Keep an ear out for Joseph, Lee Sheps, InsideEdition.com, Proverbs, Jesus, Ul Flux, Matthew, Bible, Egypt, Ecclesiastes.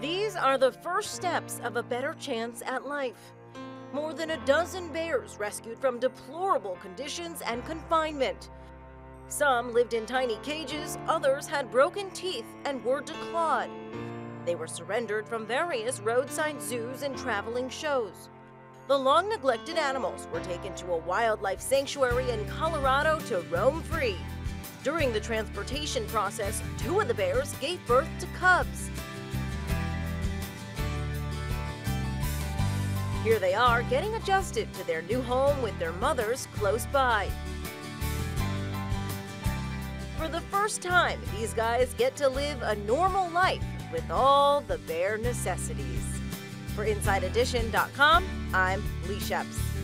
These are the first steps of a better chance at life. More than a dozen bears rescued from deplorable conditions and confinement. Some lived in tiny cages, others had broken teeth and were declawed. They were surrendered from various roadside zoos and traveling shows. The long-neglected animals were taken to a wildlife sanctuary in Colorado to roam free. During the transportation process, 2 of the bears gave birth to cubs. Here they are getting adjusted to their new home with their mothers close by. For the first time, these guys get to live a normal life with all the bear necessities. For InsideEdition.com, I'm Lee Sheps.